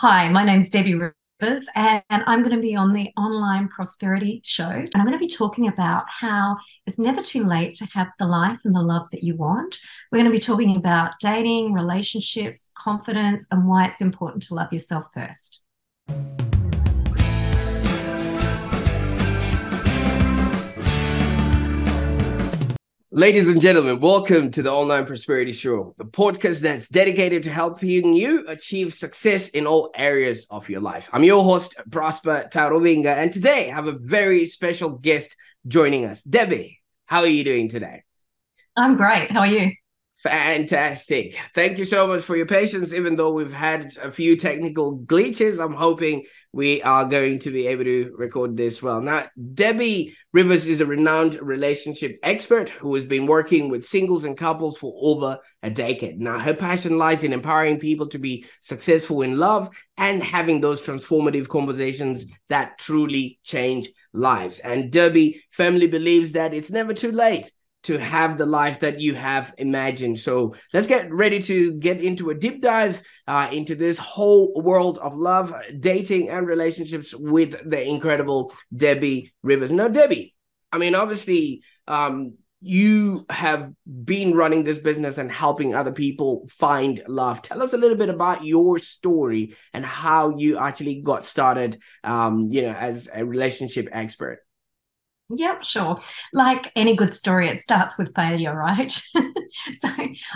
Hi, my name's Debbie Rivers and I'm going to be on the Online Prosperity Show, and I'm going to be talking about how it's never too late to have the life and the love that you want. We're going to be talking about dating, relationships, confidence, and why it's important to love yourself first. Ladies and gentlemen, welcome to the Online Prosperity Show, the podcast that's dedicated to helping you achieve success in all areas of your life. I'm your host, Prosper Taruvinga, and today I have a very special guest joining us. Debbie, how are you doing today? I'm great. How are you? Fantastic. Thank you so much for your patience. Even though we've had a few technical glitches, I'm hoping we are going to be able to record this well. Now, Debbie Rivers is a renowned relationship expert who has been working with singles and couples for over a decade. Now, her passion lies in empowering people to be successful in love and having those transformative conversations that truly change lives. And Debbie firmly believes that it's never too late to have the life that you have imagined. So let's get ready to get into a deep dive into this whole world of love, dating, and relationships with the incredible Debbie Rivers. Now, Debbie, I mean, obviously, you have been running this business and helping other people find love. Tell us a little bit about your story and how you actually got started, as a relationship expert. Yep, sure. Like any good story, it starts with failure, right? So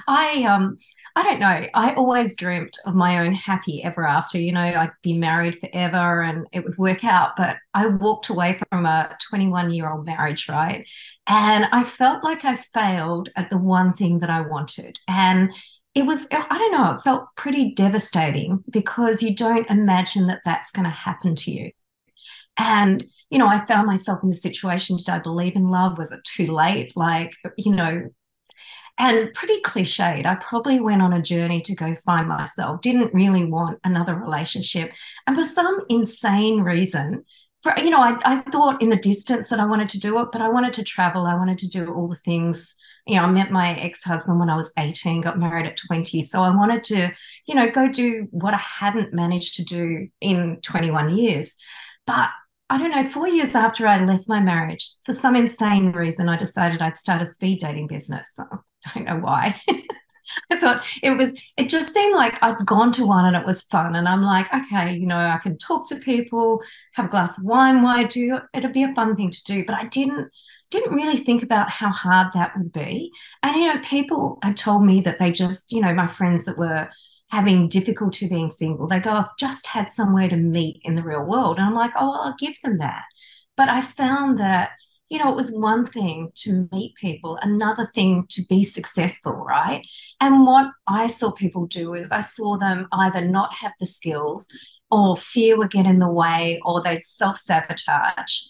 I don't know. I always dreamt of my own happy ever after. You know, I'd be married forever and it would work out. But I walked away from a 21-year-old marriage, right? And I felt like I failed at the one thing that I wanted. And it was, I don't know, it felt pretty devastating because you don't imagine that that's going to happen to you. And you know, I found myself in the situation, did I believe in love? Was it too late? Like, you know, and pretty cliched. I probably went on a journey to go find myself, didn't really want another relationship. And for some insane reason, I thought in the distance that I wanted to do it, but I wanted to travel. I wanted to do all the things. You know, I met my ex-husband when I was 18, got married at 20. So I wanted to, you know, go do what I hadn't managed to do in 21 years. But I don't know, 4 years after I left my marriage, for some insane reason, I decided I'd start a speed dating business. I don't know why. I thought it just seemed like I'd gone to one and it was fun. And I'm like, okay, you know, I can talk to people, have a glass of wine while I do it. It'd be a fun thing to do. But I didn't really think about how hard that would be. And, you know, people had told me that they just, you know, my friends that were having difficulty being single, they go, I've just had somewhere to meet in the real world. And I'm like, oh, well, I'll give them that. But I found that, you know, it was one thing to meet people, another thing to be successful, right? And what I saw people do is I saw them either not have the skills or fear would get in the way or they'd self-sabotage.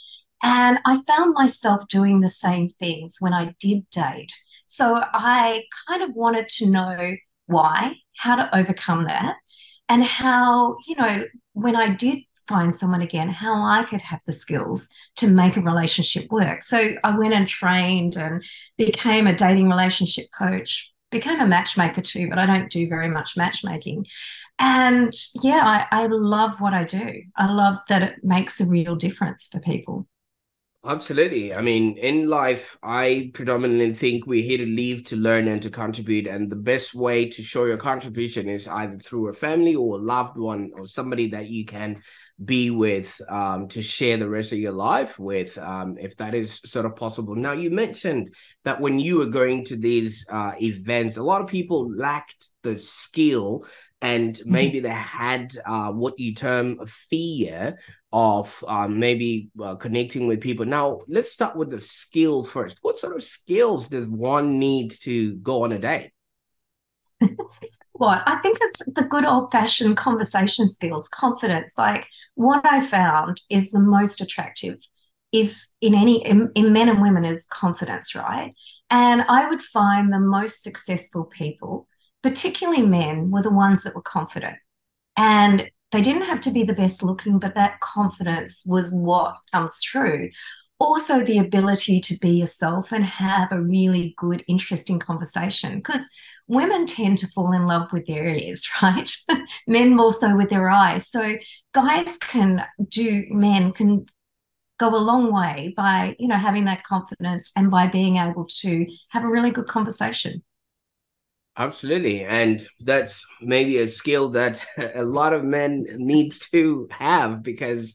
And I found myself doing the same things when I did date. So I kind of wanted to know why, how to overcome that, and how, you know, when I did find someone again, how I could have the skills to make a relationship work. So I went and trained and became a dating relationship coach, became a matchmaker too, but I don't do very much matchmaking. And yeah, I love what I do. I love that it makes a real difference for people. Absolutely. I mean, in life, I predominantly think we're here to live, to learn, and to contribute. And the best way to show your contribution is either through a family or a loved one or somebody that you can be with to share the rest of your life with, if that is sort of possible. Now, you mentioned that when you were going to these events, a lot of people lacked the skill and maybe they had what you term a fear of connecting with people. Now, let's start with the skill first. What sort of skills does one need to go on a date? What? I think it's the good old-fashioned conversation skills, confidence. Like, what I found is the most attractive is in men and women is confidence, right? And I would find the most successful people, particularly men, were the ones that were confident. And they didn't have to be the best looking, but that confidence was what comes through. also the ability to be yourself and have a really good, interesting conversation, because women tend to fall in love with their ears, right? Men more so with their eyes. So men can go a long way by, you know, having that confidence and by being able to have a really good conversation. Absolutely. And that's maybe a skill that a lot of men need to have, because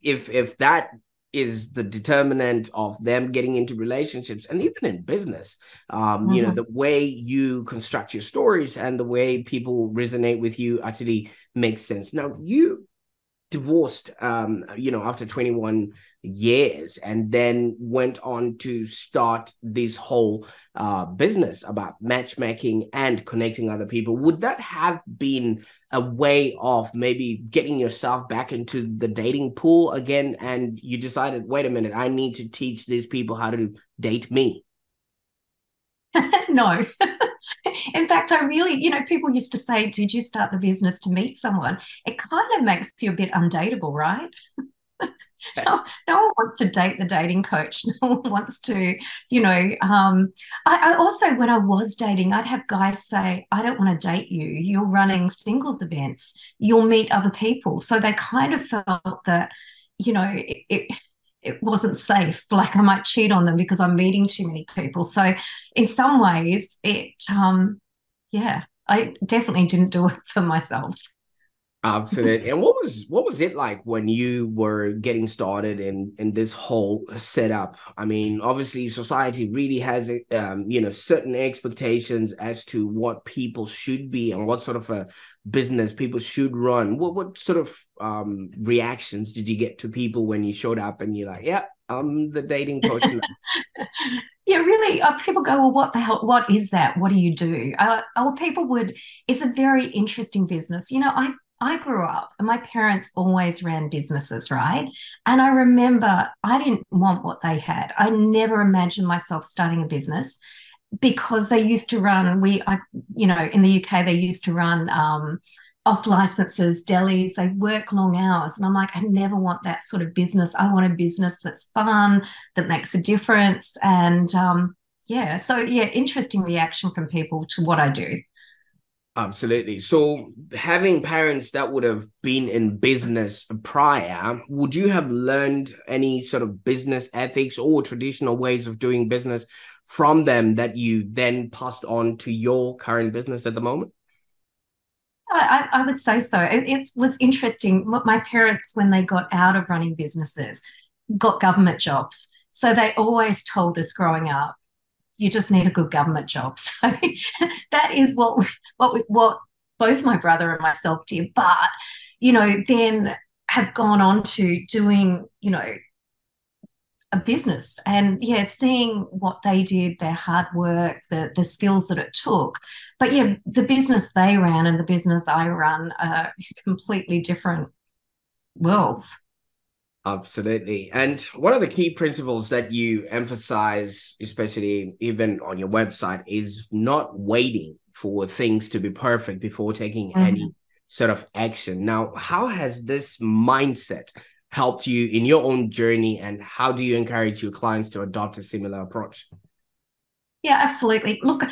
if that is the determinant of them getting into relationships and even in business, mm-hmm. you know, the way you construct your stories and the way people resonate with you actually makes sense. Now, you divorced, you know, after 21 years, and then went on to start this whole business about matchmaking and connecting other people. Would that have been a way of maybe getting yourself back into the dating pool again? And you decided, wait a minute, I need to teach these people how to date me. No. In fact, I really, you know, people used to say, did you start the business to meet someone? It kind of makes you a bit undateable, right? No one wants to date the dating coach. No one wants to, you know. I also, when I was dating, I'd have guys say, I don't want to date you. You're running singles events. You'll meet other people. So they kind of felt that, you know, it wasn't safe, like I might cheat on them because I'm meeting too many people. So in some ways I definitely didn't do it for myself. Absolutely. And what was it like when you were getting started in this whole setup? I mean, obviously society really has, you know, certain expectations as to what people should be and what sort of a business people should run. What sort of reactions did you get to people when you showed up and you're like, yeah, I'm the dating coach now? Yeah, really, people go, well, what the hell, what is that? What do you do? It's a very interesting business. You know, I grew up and my parents always ran businesses, right? And I remember I didn't want what they had. I never imagined myself starting a business, because they used to run, in the UK, they used to run off licenses, delis, they work long hours. And I'm like, I never want that sort of business. I want a business that's fun, that makes a difference. And interesting reaction from people to what I do. Absolutely. So having parents that would have been in business prior, would you have learned any sort of business ethics or traditional ways of doing business from them that you then passed on to your current business at the moment? I would say so. It was interesting. My parents, when they got out of running businesses, got government jobs. So they always told us growing up, you just need a good government job. So that is what both my brother and myself did. But, you know, then have gone on to doing, you know, a business and, yeah, seeing what they did, their hard work, the skills that it took. But, yeah, the business they ran and the business I run are completely different worlds. Absolutely. And one of the key principles that you emphasize, especially even on your website, is not waiting for things to be perfect before taking mm-hmm. any sort of action. Now, how has this mindset helped you in your own journey, and how do you encourage your clients to adopt a similar approach? Yeah, absolutely. Look,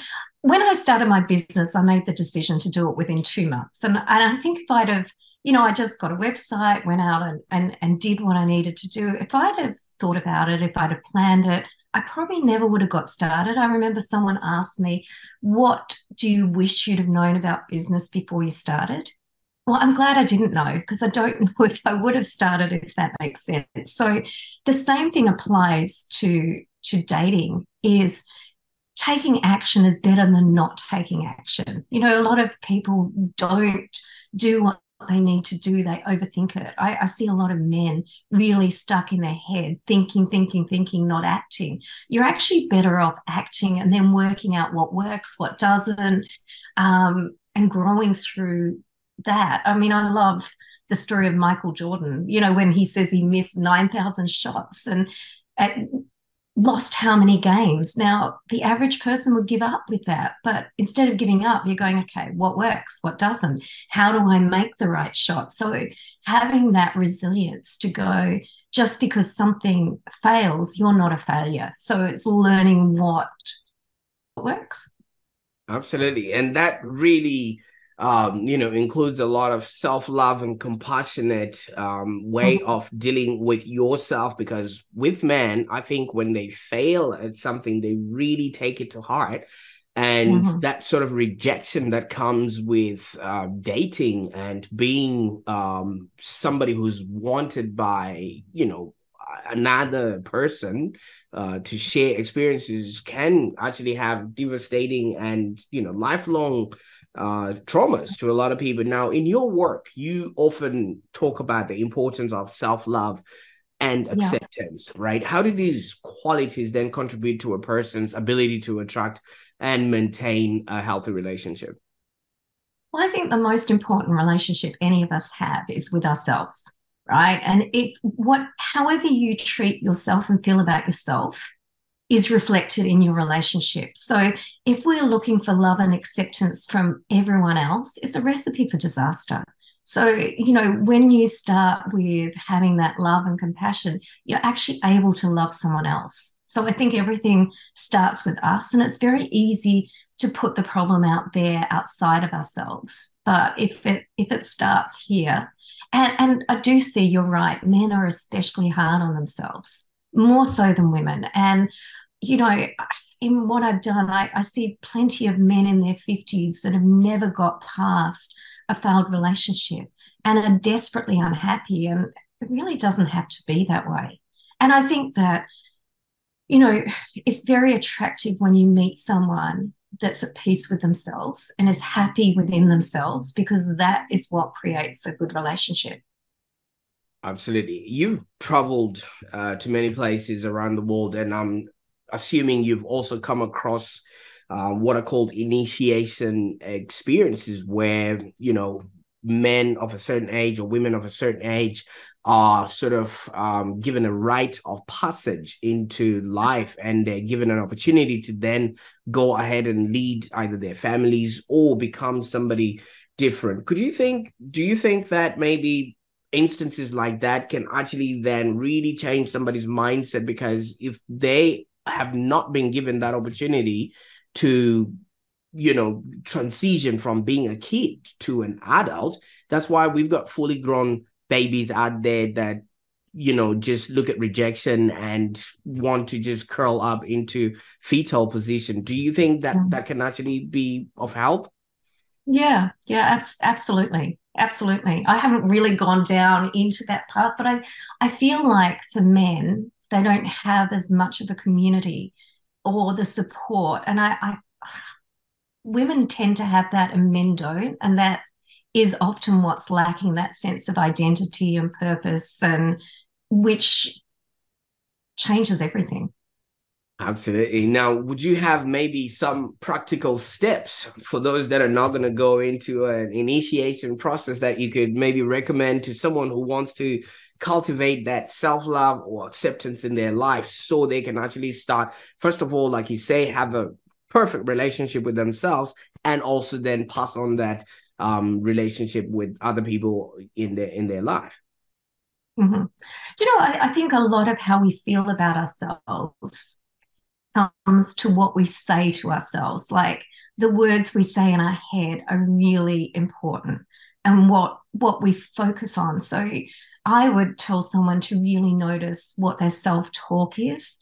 when I started my business, I made the decision to do it within 2 months. And I think if I'd have, you know, I just got a website, went out and did what I needed to do. If I'd have thought about it, if I'd have planned it, I probably never would have got started. I remember someone asked me, what do you wish you'd have known about business before you started? Well, I'm glad I didn't know, because I don't know if I would have started, if that makes sense. So the same thing applies to dating, is taking action is better than not taking action. You know, a lot of people don't do what they need to do. They overthink it. I see a lot of men really stuck in their head, thinking, not acting. You're actually better off acting and then working out what works, what doesn't, and growing through that. I mean, I love the story of Michael Jordan, you know, when he says he missed 9,000 shots, and lost how many games. Now, the average person would give up with that, but instead of giving up, you're going, okay, what works, what doesn't? How do I make the right shot? So having that resilience to go, just because something fails, you're not a failure. So it's learning what works. Absolutely. And that really, includes a lot of self-love and compassionate way of dealing with yourself, because with men, I think when they fail at something, they really take it to heart. And that sort of rejection that comes with dating and being somebody who's wanted by, another person to share experiences can actually have devastating and, lifelong traumas to a lot of people. Now, in your work, you often talk about the importance of self-love and acceptance, right? How do these qualities then contribute to a person's ability to attract and maintain a healthy relationship? Well, I think the most important relationship any of us have is with ourselves, right? And however you treat yourself and feel about yourself is reflected in your relationship. So if we're looking for love and acceptance from everyone else, it's a recipe for disaster. So, when you start with having that love and compassion, you're actually able to love someone else. So I think everything starts with us, and it's very easy to put the problem out there outside of ourselves. But if it starts here, and I do see you're right, men are especially hard on themselves, more so than women. And, in what I've done, I see plenty of men in their 50s that have never got past a failed relationship and are desperately unhappy, and it really doesn't have to be that way. And I think that, it's very attractive when you meet someone that's at peace with themselves and is happy within themselves, because that is what creates a good relationship. Absolutely. You've traveled to many places around the world, and I'm assuming you've also come across what are called initiation experiences where, men of a certain age or women of a certain age are sort of given a rite of passage into life, and they're given an opportunity to then go ahead and lead either their families or become somebody different. Do you think that maybe instances like that can actually then really change somebody's mindset? Because if they have not been given that opportunity to transition from being a kid to an adult, that's why we've got fully grown babies out there that, just look at rejection and want to just curl up into fetal position. Do you think that that can actually be of help? Yeah, absolutely. Absolutely. I haven't really gone down into that path, but I feel like for men, they don't have as much of a community or the support. And women tend to have that and men don't, and that is often what's lacking, that sense of identity and purpose, and which changes everything. Absolutely. Now, would you have maybe some practical steps for those that are not going to go into an initiation process that you could maybe recommend to someone who wants to cultivate that self-love or acceptance in their life, so they can actually start, first of all, like you say, have a perfect relationship with themselves, and also then pass on that relationship with other people in their life? Mm-hmm. I think a lot of how we feel about ourselves comes to what we say to ourselves. Like the words we say in our head are really important, and what we focus on. So I would tell someone to really notice what their self-talk is.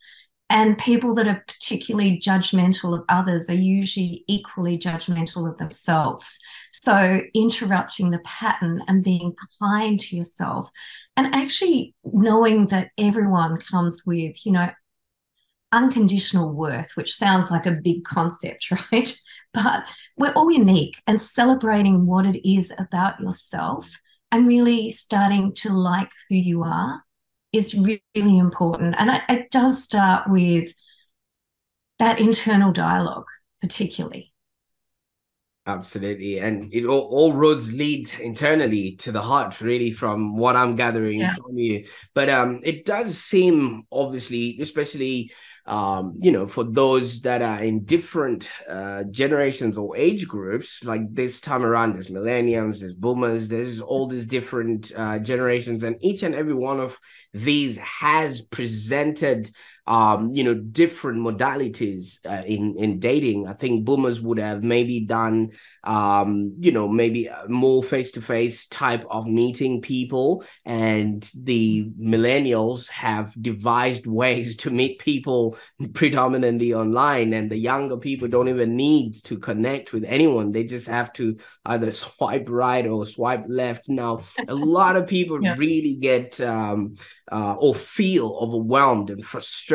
And people that are particularly judgmental of others are usually equally judgmental of themselves. So interrupting the pattern and being kind to yourself, and actually knowing that everyone comes with, unconditional worth, which sounds like a big concept, right? But we're all unique, and celebrating what it is about yourself and really starting to like who you are is really important. And it does start with that internal dialogue, particularly. Absolutely. And it all roads lead internally to the heart, really, from what I'm gathering from you. But it does seem, obviously, especially for those that are in different generations or age groups, like this time around, there's millennials, there's boomers, there's all these different generations, and each and every one of these has presented different modalities in dating. I think boomers would have maybe done, maybe more face-to-face type of meeting people, and the millennials have devised ways to meet people predominantly online, and the younger people don't even need to connect with anyone. They just have to either swipe right or swipe left. Now, a lot of people really get or feel overwhelmed and frustrated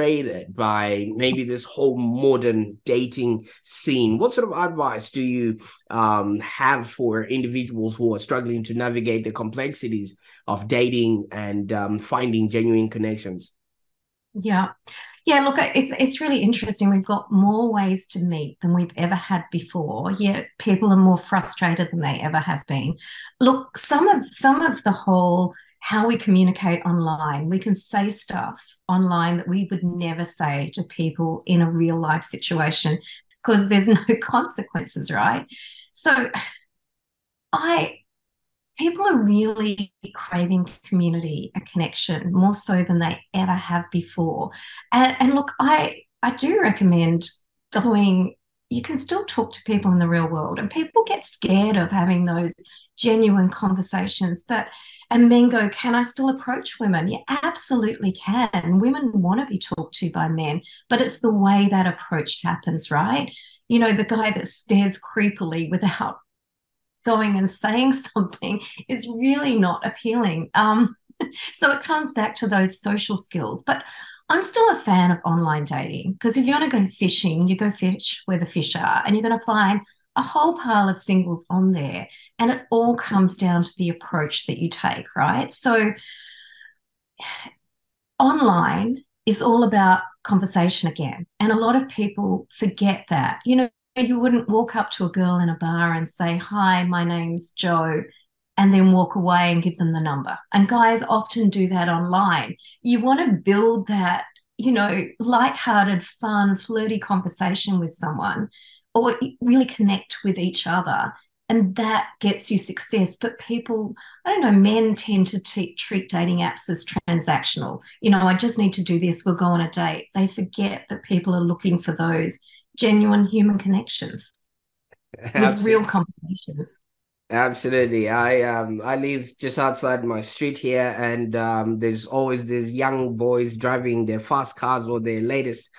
by maybe this whole modern dating scene. What sort of advice do you have for individuals who are struggling to navigate the complexities of dating and finding genuine connections? Yeah, look, it's really interesting. We've got more ways to meet than we've ever had before, yet people are more frustrated than they ever have been. Look, some of the whole how we communicate online. We can say stuff online that we would never say to people in a real life situation because there's no consequences, right? So people are really craving community, a connection, more so than they ever have before. And look, I do recommend going. You can still talk to people in the real world, and people get scared of having those genuine conversations. But, and men go, can I still approach women? You absolutely can. Women want to be talked to by men, but it's the way that approach happens, right? You know, the guy that stares creepily without going and saying something is really not appealing. So it comes back to those social skills. But I'm still a fan of online dating, because if you want to go fishing, you go fish where the fish are, and you're going to find a whole pile of singles on there. And it all comes down to the approach that you take, right? So online is all about conversation again. And a lot of people forget that. You know, you wouldn't walk up to a girl in a bar and say, hi, my name's Joe, and then walk away and give them the number. And guys often do that online. You want to build that, lighthearted, fun, flirty conversation with someone, or really connect with each other. And that gets you success. But people, men tend to treat dating apps as transactional. I just need to do this, we'll go on a date. They forget that people are looking for those genuine human connections with real conversations. Absolutely. I live just outside my street here, and there's always these young boys driving their fast cars or their latest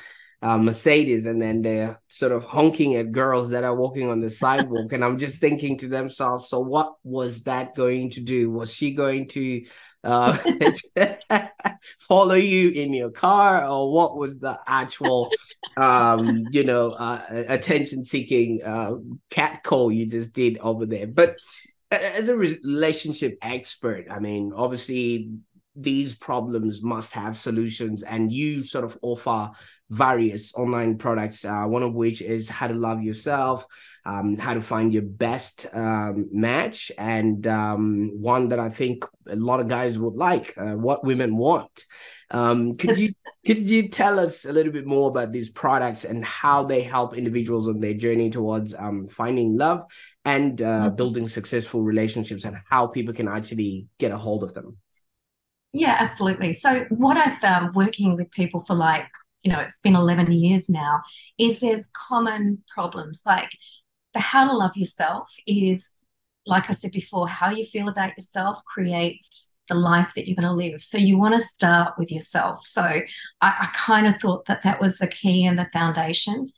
Mercedes, and then they're sort of honking at girls that are walking on the sidewalk. And I'm just thinking to themselves, so what was that going to do? Was she going to follow you in your car, or what was the actual attention-seeking catcall you just did over there? But as a relationship expert, obviously these problems must have solutions, and you sort of offer various online products, one of which is how to love yourself, how to find your best match, and one that I think a lot of guys would like, what women want. Could you tell us a little bit more about these products and how they help individuals on their journey towards finding love and building successful relationships, and how people can actually get a hold of them? Yeah, absolutely. So what I found working with people for it's been 11 years now, is there's common problems. Like the how to love yourself is, like I said before, how you feel about yourself creates the life that you're going to live. So you want to start with yourself. So I kind of thought that was the key and the foundation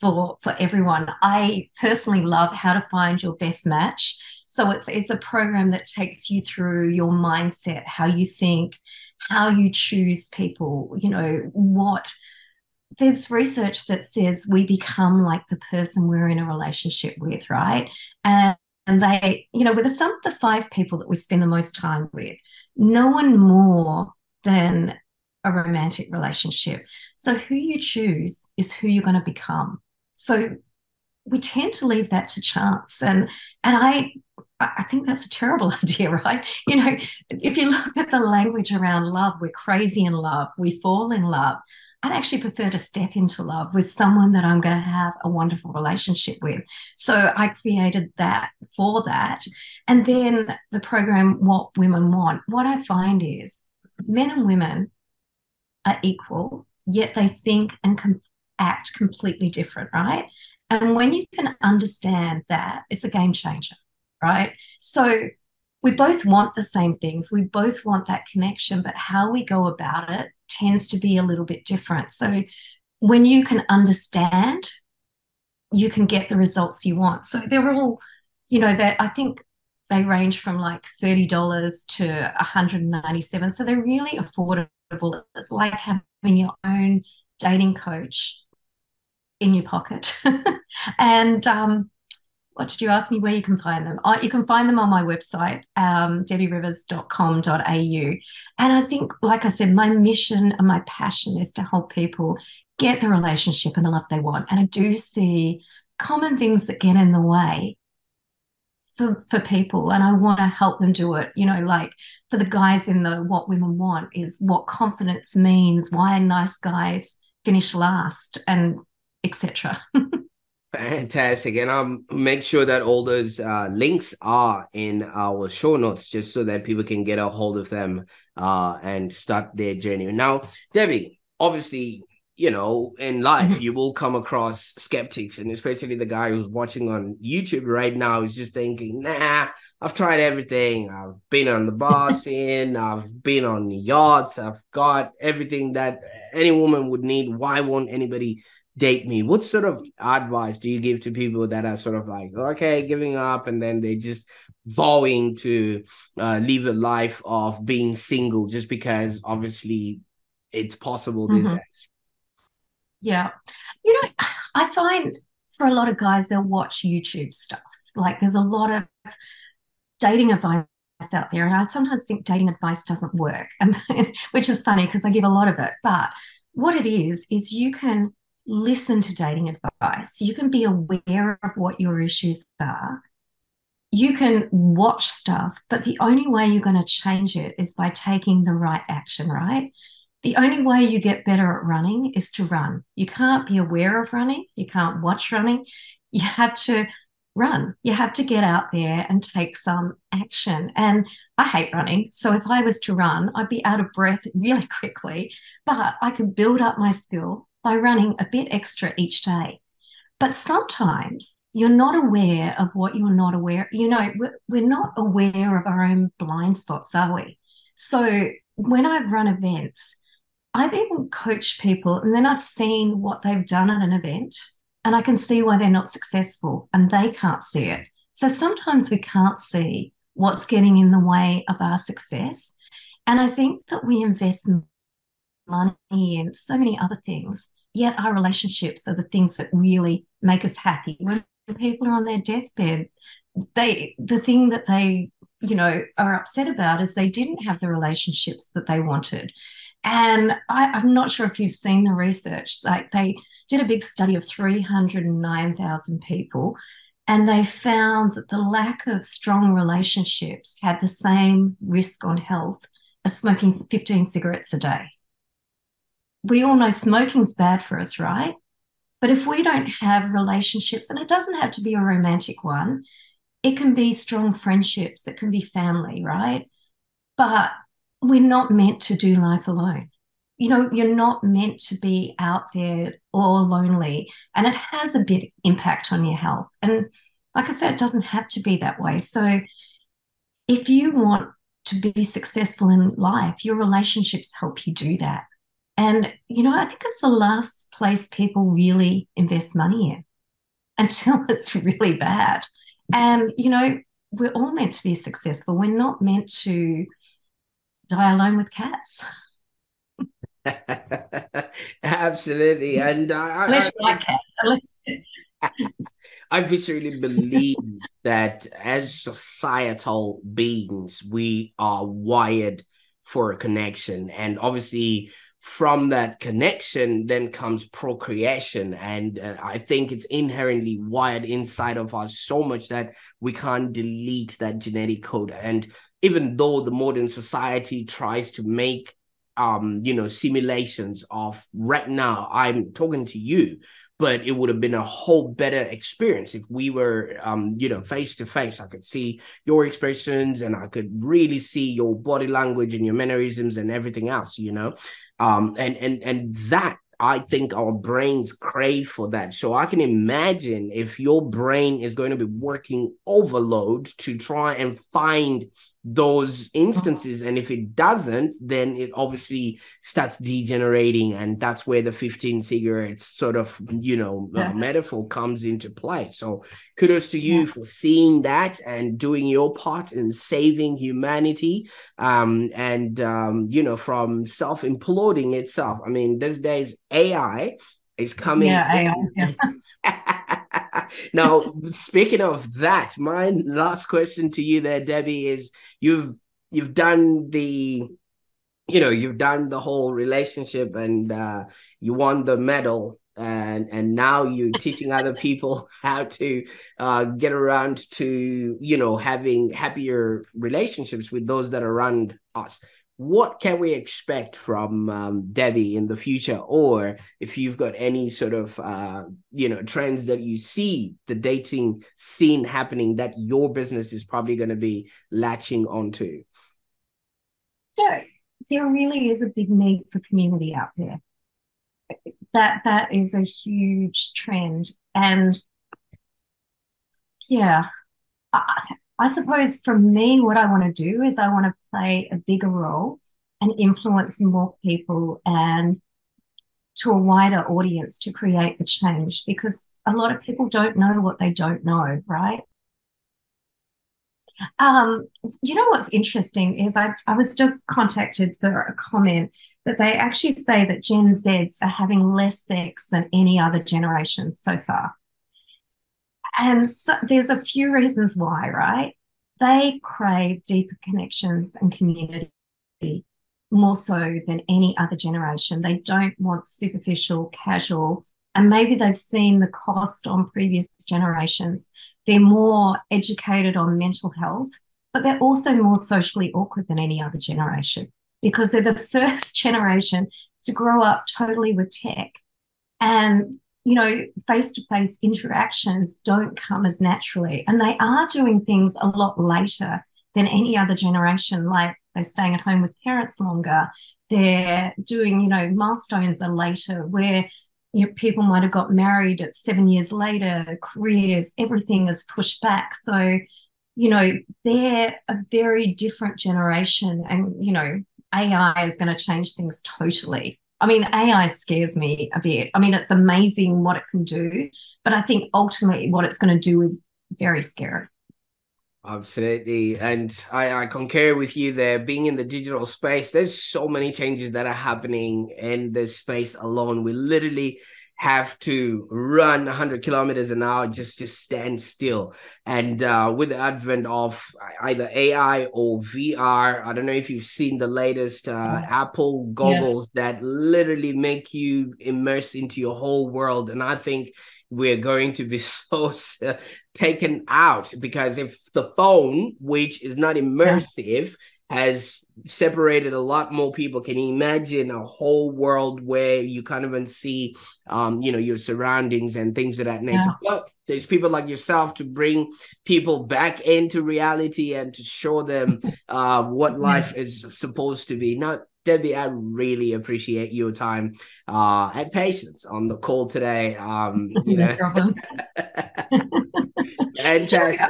for everyone. I personally love how to find your best match. So it's a program that takes you through your mindset, how you think, how you choose people, there's research that says we become like the person we're in a relationship with, right? And they, with some of the 5 people that we spend the most time with, no one more than a romantic relationship. So who you choose is who you're going to become. So we tend to leave that to chance. And I think that's a terrible idea, right? If you look at the language around love, we're crazy in love, we fall in love. I'd actually prefer to step into love with someone that I'm going to have a wonderful relationship with. So I created that for that. And then the program, What Women Want, what I find is men and women are equal, yet they think and act completely different, right? And when you can understand that, it's a game changer, right? So we both want the same things. We both want that connection, but how we go about it tends to be a little bit different. So when you can understand, you can get the results you want. So they're all, you know, that I think they range from like $30 to $197. So they're really affordable. It's like having your own dating coach in your pocket. And what did you ask me where you can find them? You can find them on my website, debbierivers.com.au. And I think, like I said, my mission and my passion is to help people get the relationship and the love they want. And I do see common things that get in the way for people, and I want to help them do it. You know, like for the guys in the What Women Want is what confidence means, why nice guys finish last, and etc. Fantastic. And I'll make sure that all those links are in our show notes, just so that people can get a hold of them and start their journey. Now, Debbie, obviously, you know, in life, you will come across skeptics, and especially the guy who's watching on YouTube right now is just thinking, nah, I've tried everything. I've been on the bar scene. I've been on the yachts. I've got everything that any woman would need. Why won't anybody date me? What sort of advice do you give to people that are sort of like, okay, giving up, and then they just vowing to live a life of being single just because obviously it's possible these days? Yeah. You know, I find for a lot of guys, they'll watch YouTube stuff. Like there's a lot of dating advice out there, and I sometimes think dating advice doesn't work, and which is funny because I give a lot of it. But what it is you can listen to dating advice. You can be aware of what your issues are. You can watch stuff, but the only way you're going to change it is by taking the right action, right? The only way you get better at running is to run. You can't be aware of running. You can't watch running. You have to run. You have to get out there and take some action. And I hate running. So if I was to run, I'd be out of breath really quickly, but I could build up my skill by running a bit extra each day. But sometimes you're not aware of what you're not aware. You know, we're not aware of our own blind spots, are we? So when I've run events, I've even coached people, and then I've seen what they've done at an event, and I can see why they're not successful and they can't see it. So sometimes we can't see what's getting in the way of our success. And I think that we invest money in so many other things, yet our relationships are the things that really make us happy. When people are on their deathbed, the thing that they, you know, are upset about is they didn't have the relationships that they wanted. And I'm not sure if you've seen the research, like they did a big study of 309,000 people, and they found that the lack of strong relationships had the same risk on health as smoking 15 cigarettes a day. We all know smoking's bad for us, right? But if we don't have relationships, and it doesn't have to be a romantic one, it can be strong friendships, it can be family, right? But we're not meant to do life alone. You know, you're not meant to be out there all lonely, and it has a big impact on your health. And like I said, it doesn't have to be that way. So if you want to be successful in life, your relationships help you do that. And, you know, I think it's the last place people really invest money in until it's really bad. And, you know, we're all meant to be successful. We're not meant to die alone with cats. Absolutely. And unless you like cats. I viscerally believe that as societal beings, we are wired for a connection. And obviously from that connection then comes procreation. And I think it's inherently wired inside of us so much that we can't delete that genetic code. And even though the modern society tries to make simulations of right now I'm talking to you, but it would have been a whole better experience if we were, face to face. I could see your expressions and I could really see your body language and your mannerisms and everything else, and that, I think our brains crave for that. So I can imagine if your brain is going to be working overload to try and find those instances. And if it doesn't, then it obviously starts degenerating. And that's where the 15 cigarettes sort of, metaphor comes into play. So kudos to you for seeing that and doing your part in saving humanity from self-imploding itself. I mean, these days AI is coming. Yeah, AI. Yeah. Now, speaking of that, my last question to you there, Debbie, is you've done the, you've done the whole relationship and you won the medal and now you're teaching other people how to get around to, having happier relationships with those that are around us. What can we expect from Debbie in the future? Or if you've got any sort of, trends that you see the dating scene happening that your business is probably going to be latching onto? So there really is a big need for community out there. That is a huge trend. And yeah, I suppose for me, what I want to do is I want to play a bigger role and influence more people and to a wider audience to create the change, because a lot of people don't know what they don't know, right? What's interesting is I was just contacted for a comment that they actually say that Gen Zs are having less sex than any other generation so far. And so there's a few reasons why, right? They crave deeper connections and community more so than any other generation. They don't want superficial, casual, and maybe they've seen the cost on previous generations. They're more educated on mental health, but they're also more socially awkward than any other generation because they're the first generation to grow up totally with tech. And face-to-face interactions don't come as naturally. And they are doing things a lot later than any other generation, like they're staying at home with parents longer. They're doing, milestones are later where people might have got married at 7 years later, careers, everything is pushed back. So, they're a very different generation and, AI is going to change things totally. I mean, AI scares me a bit. I mean, it's amazing what it can do, but I think ultimately what it's going to do is very scary. Absolutely. And I concur with you there. Being in the digital space, there's so many changes that are happening in this space alone. We literally have to run 100 kilometers an hour just to stand still. And with the advent of either AI or VR, I don't know if you've seen the latest Apple goggles that literally make you immerse into your whole world. And I think we're going to be so taken out, because if the phone, which is not immersive, has separated a lot more people. Can you imagine a whole world where you can't even see, your surroundings and things of that nature? Yeah. But there's people like yourself to bring people back into reality and to show them what life is supposed to be. Now, Debbie, I really appreciate your time and patience on the call today. No problem. Fantastic.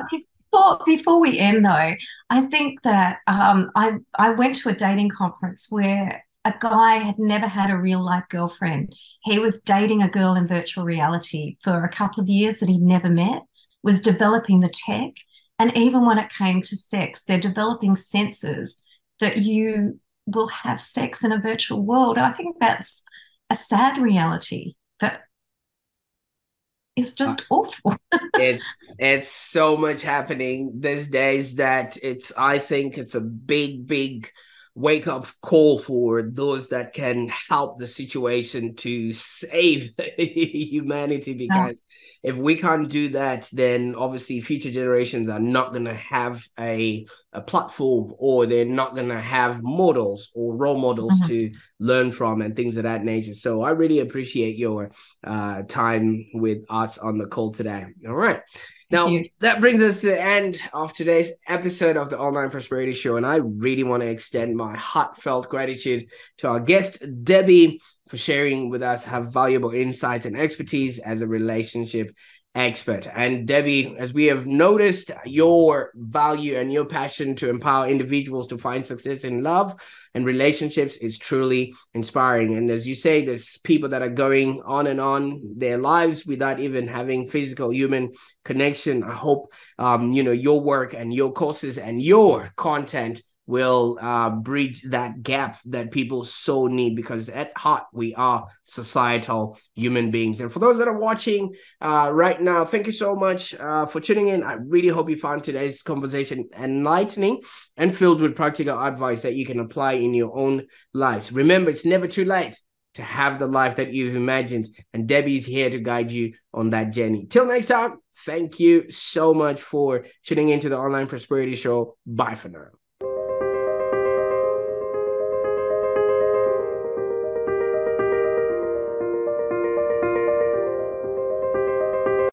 Before we end, though, I think that I went to a dating conference where a guy had never had a real-life girlfriend. He was dating a girl in virtual reality for a couple of years that he'd never met, was developing the tech, and even when it came to sex, they're developing senses that you will have sex in a virtual world. I think that's a sad reality that it's just awful. It's so much happening these days that I think it's a big, big wake-up call for those that can help the situation to save humanity, because if we can't do that, then obviously future generations are not going to have a platform, or they're not going to have models or role models to learn from and things of that nature. So I really appreciate your time with us on the call today. All right. Now, that brings us to the end of today's episode of the Online Prosperity Show. And I really want to extend my heartfelt gratitude to our guest, Debbie, for sharing with us her valuable insights and expertise as a relationship expert. And Debbie, as we have noticed, your value and your passion to empower individuals to find success in love and relationships is truly inspiring. And as you say, there's people that are going on and on their lives without even having physical human connection. I hope, your work and your courses and your content will bridge that gap that people so need, because at heart, we are societal human beings. And for those that are watching right now, thank you so much for tuning in. I really hope you found today's conversation enlightening and filled with practical advice that you can apply in your own lives. Remember, it's never too late to have the life that you've imagined, and Debbie's here to guide you on that journey. Till next time, thank you so much for tuning into the Online Prosperity Show. Bye for now.